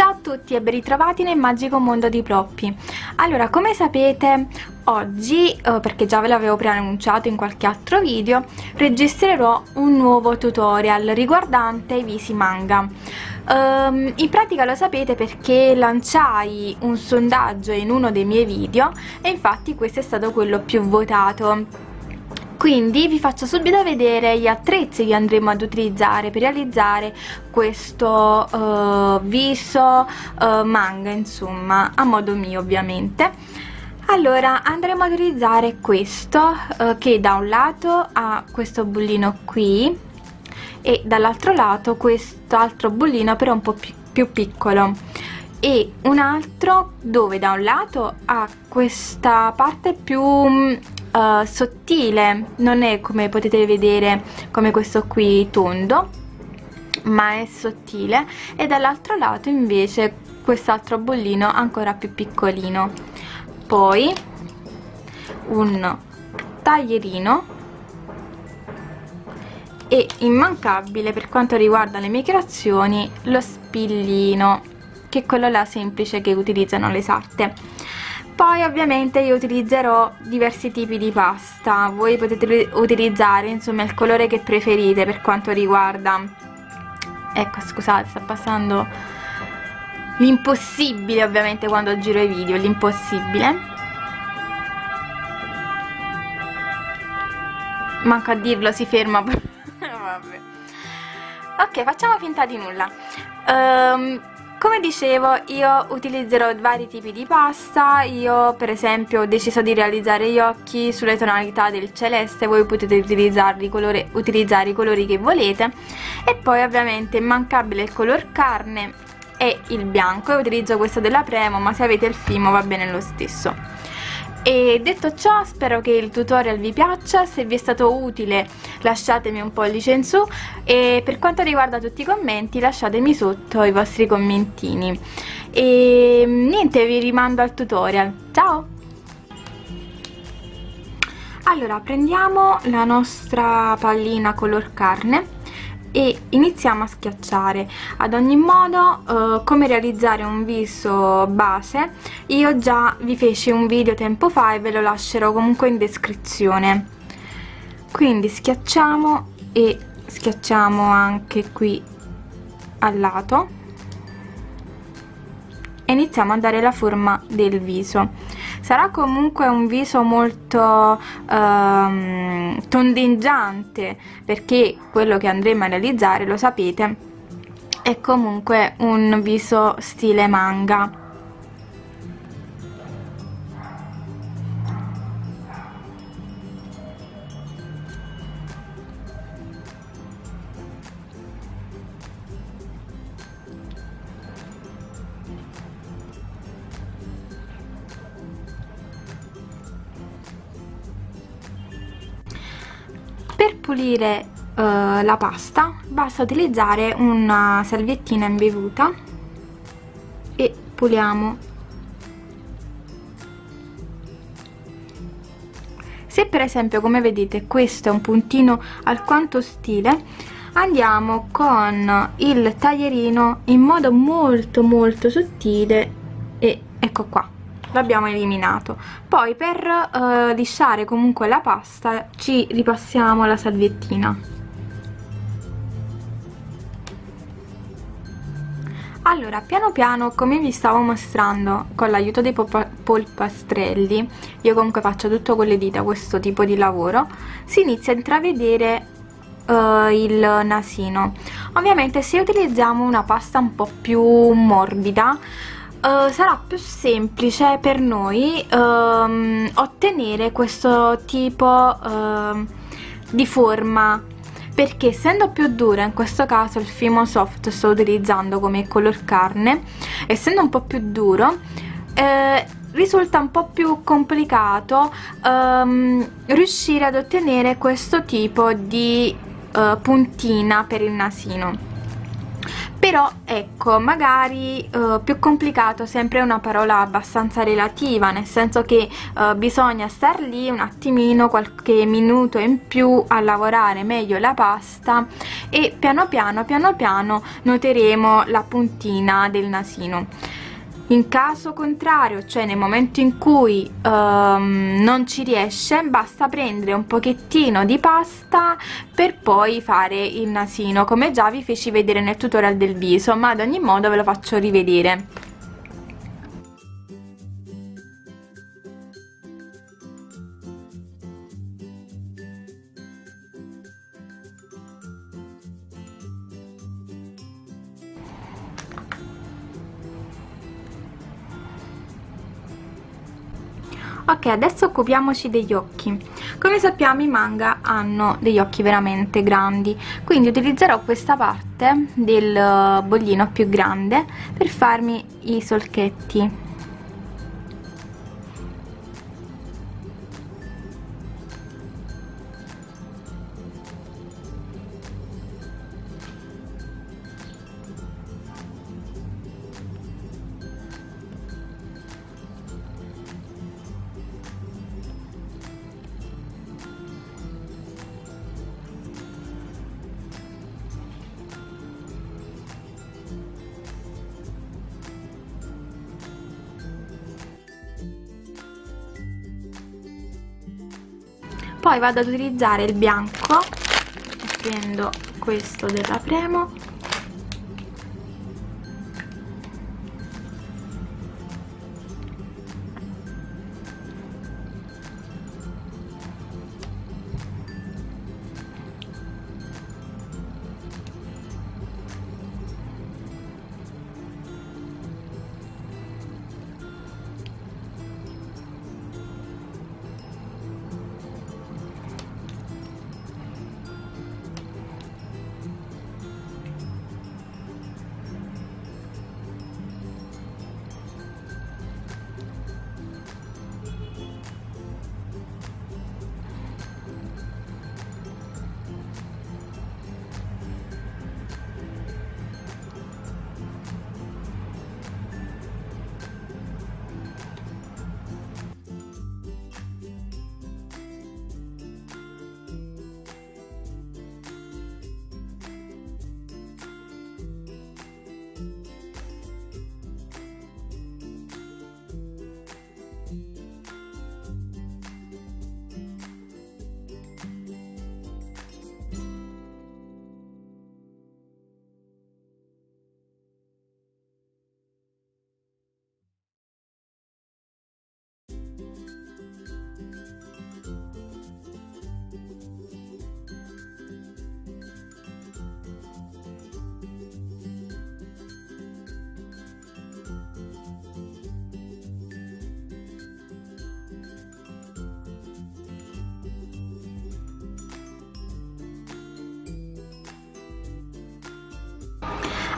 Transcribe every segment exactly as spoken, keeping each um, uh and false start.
Ciao a tutti e ben ritrovati nel magico mondo di PLOPPi. Allora, come sapete, oggi, eh, perché già ve l'avevo preannunciato in qualche altro video, registrerò un nuovo tutorial riguardante i visi manga. Um, in pratica lo sapete perché lanciai un sondaggio in uno dei miei video e infatti questo è stato quello più votato. Quindi vi faccio subito vedere gli attrezzi che andremo ad utilizzare per realizzare questo uh, viso uh, manga, insomma, a modo mio ovviamente. Allora, andremo ad utilizzare questo uh, che da un lato ha questo bullino qui e dall'altro lato questo altro bullino però un po' più, più piccolo, e un altro dove da un lato ha questa parte più Uh, sottile, non è, come potete vedere, come questo qui tondo, ma è sottile, e dall'altro lato invece quest'altro bollino ancora più piccolino. Poi un taglierino e, immancabile per quanto riguarda le mie creazioni, lo spillino, che è quello là semplice che utilizzano le sarte. Poi ovviamente io utilizzerò diversi tipi di pasta, voi potete utilizzare insomma il colore che preferite per quanto riguarda... Ecco, scusate, sta passando l'impossibile ovviamente quando giro i video, l'impossibile. Manco a dirlo, si ferma. Vabbè. Ok, facciamo finta di nulla. Ehm... Um, Come dicevo, io utilizzerò vari tipi di pasta. Io per esempio ho deciso di realizzare gli occhi sulle tonalità del celeste, voi potete utilizzarli, colore, utilizzare i colori che volete. E poi ovviamente immancabile il color carne e il bianco. Io utilizzo questo della Premo, ma se avete il Fimo va bene lo stesso. E detto ciò, spero che il tutorial vi piaccia. Se vi è stato utile lasciatemi un pollice in su, e per quanto riguarda tutti i commenti lasciatemi sotto i vostri commentini. E niente, vi rimando al tutorial, ciao! Allora, prendiamo la nostra pallina color carne e iniziamo a schiacciare. Ad ogni modo, eh, come realizzare un viso base io già vi feci un video tempo fa e ve lo lascerò comunque in descrizione. Quindi schiacciamo e schiacciamo anche qui al lato e iniziamo a dare la forma del viso. Sarà comunque un viso molto ehm, tondeggiante, perché quello che andremo a realizzare, lo sapete, è comunque un viso stile manga. Per pulire eh, la pasta basta utilizzare una salviettina imbevuta e puliamo. Se per esempio, come vedete, questo è un puntino alquanto ostile, andiamo con il taglierino in modo molto molto sottile e ecco qua, l'abbiamo eliminato. Poi per eh, lisciare comunque la pasta ci ripassiamo la salviettina. Allora, piano piano, come vi stavo mostrando, con l'aiuto dei polpastrelli, io comunque faccio tutto con le dita questo tipo di lavoro, si inizia a intravedere eh, il nasino. Ovviamente se utilizziamo una pasta un po' più morbida Uh, sarà più semplice per noi uh, ottenere questo tipo uh, di forma, perché essendo più dura, in questo caso il Fimo Soft sto utilizzando come color carne, essendo un po' più duro eh, risulta un po' più complicato um, riuscire ad ottenere questo tipo di uh, puntina per il nasino. però ecco, magari eh, più complicato sempre è una parola abbastanza relativa, nel senso che eh, bisogna star lì un attimino, qualche minuto in più a lavorare meglio la pasta e piano piano piano piano noteremo la puntina del nasino. In caso contrario, cioè nel momento in cui um, non ci riesce, basta prendere un pochettino di pasta per poi fare il nasino, come già vi feci vedere nel tutorial del viso, ma ad ogni modo ve lo faccio rivedere. Ok, adesso occupiamoci degli occhi. Come sappiamo, i manga hanno degli occhi veramente grandi, quindi utilizzerò questa parte del bollino più grande per farmi i solchetti. Poi vado ad utilizzare il bianco, prendo questo della Premo .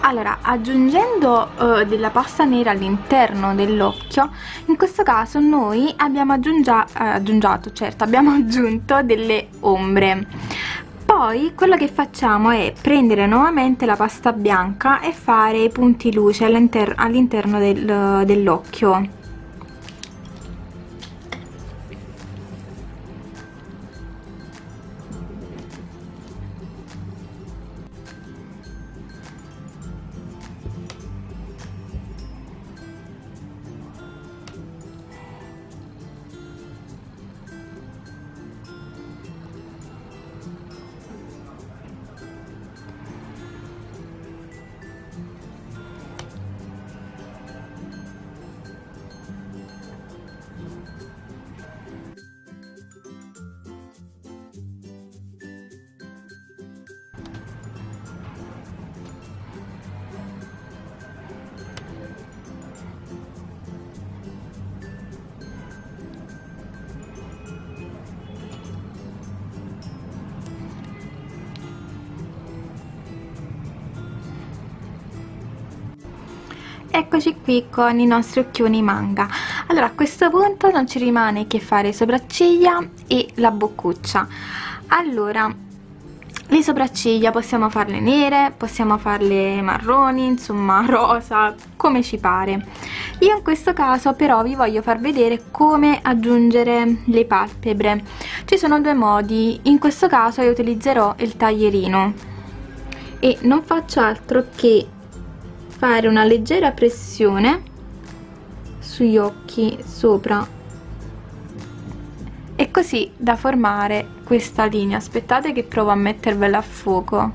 Allora, aggiungendo eh, della pasta nera all'interno dell'occhio, in questo caso noi abbiamo aggiungia, eh, aggiungiato, certo, abbiamo aggiunto delle ombre. Poi quello che facciamo è prendere nuovamente la pasta bianca e fare i punti luce all'inter- all'interno del, dell'occhio. Eccoci qui con i nostri occhioni manga. Allora, a questo punto non ci rimane che fare sopracciglia e la boccuccia. Allora, Le sopracciglia possiamo farle nere, possiamo farle marroni, insomma rosa, come ci pare. Io in questo caso però vi voglio far vedere come aggiungere le palpebre. Ci sono due modi, in questo caso io utilizzerò il taglierino e non faccio altro che fare una leggera pressione sugli occhi sopra e così da formare questa linea. Aspettate che provo a mettervela a fuoco,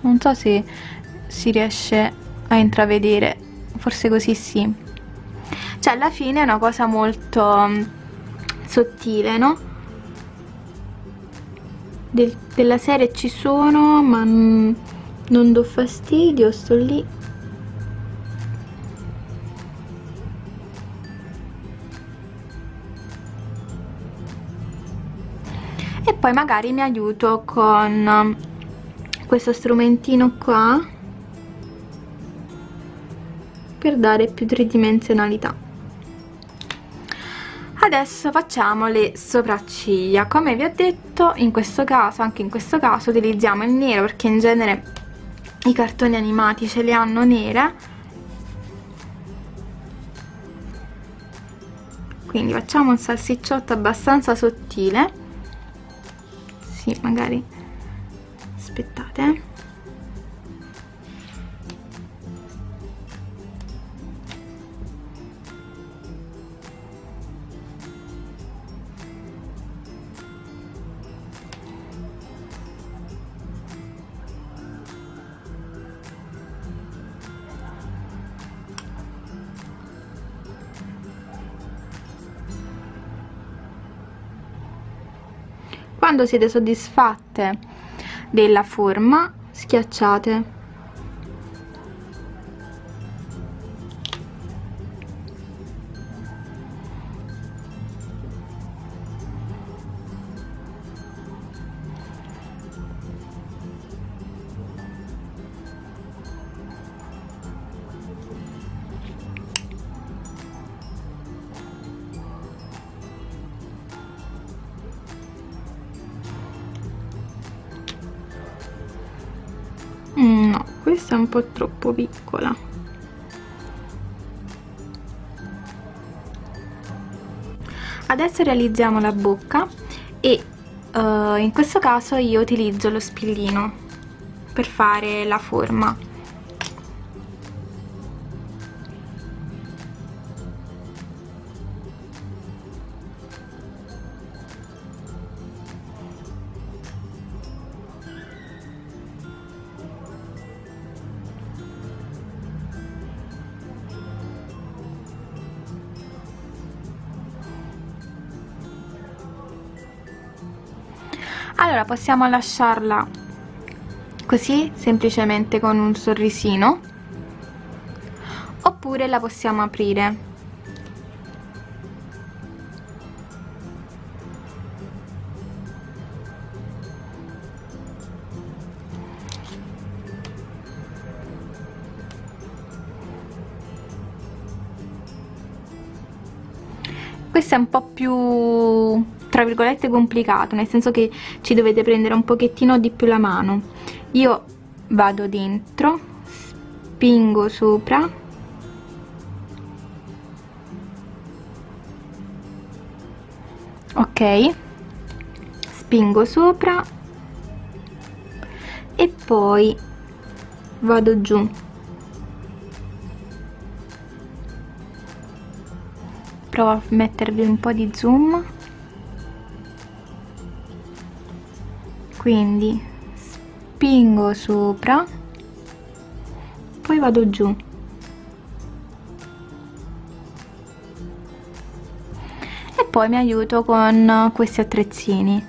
non so se si riesce a intravedere, forse così sì. Cioè alla fine è una cosa molto sottile, no? Del, della serie ci sono ma non do fastidio, sto lì. E poi magari mi aiuto con questo strumentino qua per dare più tridimensionalità. Adesso facciamo le sopracciglia. Come vi ho detto, in questo caso, anche in questo caso, utilizziamo il nero perché in genere i cartoni animati ce le hanno nere. Quindi facciamo un salsicciotto abbastanza sottile. Sì, magari aspettate, quando siete soddisfatte della forma schiacciate. No, questa è un po' troppo piccola. Adesso realizziamo la bocca e uh, in questo caso io utilizzo lo spillino per fare la forma. Allora possiamo lasciarla così, semplicemente con un sorrisino, oppure la possiamo aprire. Questo è un po' più, tra virgolette, complicato, nel senso che ci dovete prendere un pochettino di più la mano. Io vado dentro, spingo sopra ok spingo sopra e poi vado giù. Provo a mettervi un po' di zoom. Quindi spingo sopra, poi vado giù. E poi mi aiuto con questi attrezzini.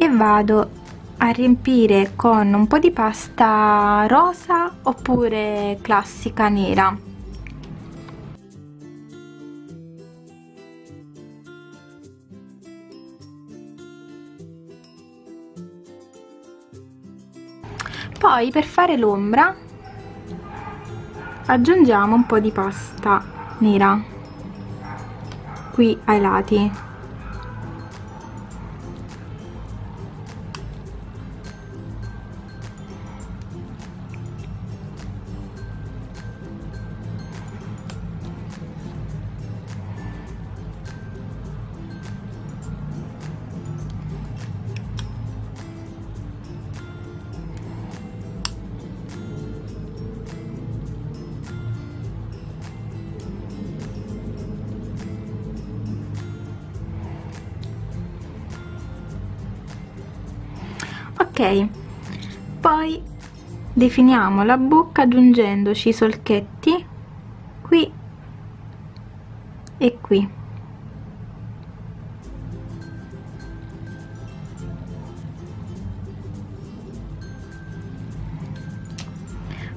E vado a riempire con un po' di pasta rosa oppure classica nera. Poi per fare l'ombra aggiungiamo un po' di pasta nera qui ai lati. Ok, poi definiamo la bocca aggiungendoci i solchetti qui e qui.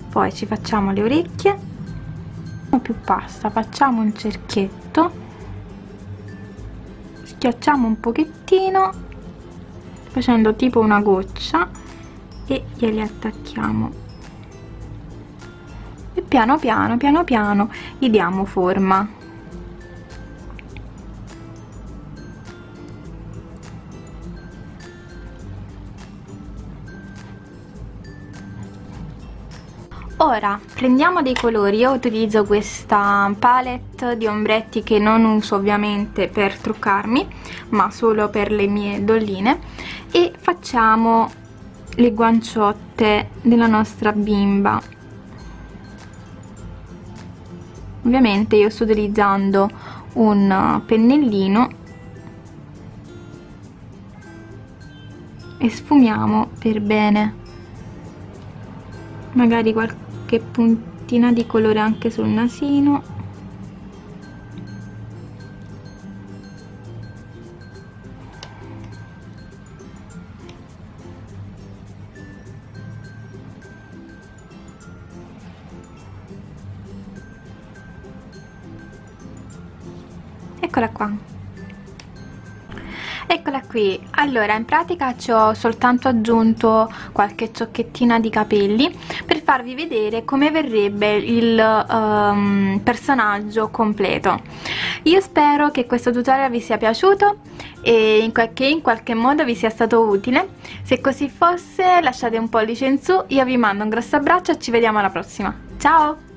Poi ci facciamo le orecchie, non più pasta, facciamo un cerchietto, schiacciamo un pochettino facendo tipo una goccia e glieli attacchiamo e piano piano piano piano gli diamo forma. Ora prendiamo dei colori. Io utilizzo questa palette di ombretti che non uso ovviamente per truccarmi ma solo per le mie dolline, e facciamo le guanciotte della nostra bimba. Ovviamente io sto utilizzando un pennellino e sfumiamo per bene, magari qualche puntina di colore anche sul nasino. Eccola qua, eccola qui. Allora, in pratica ci ho soltanto aggiunto qualche ciocchettina di capelli per farvi vedere come verrebbe il um, personaggio completo. Io spero che questo tutorial vi sia piaciuto e che in qualche modo vi sia stato utile. Se così fosse, lasciate un pollice in su, io vi mando un grosso abbraccio e ci vediamo alla prossima. Ciao!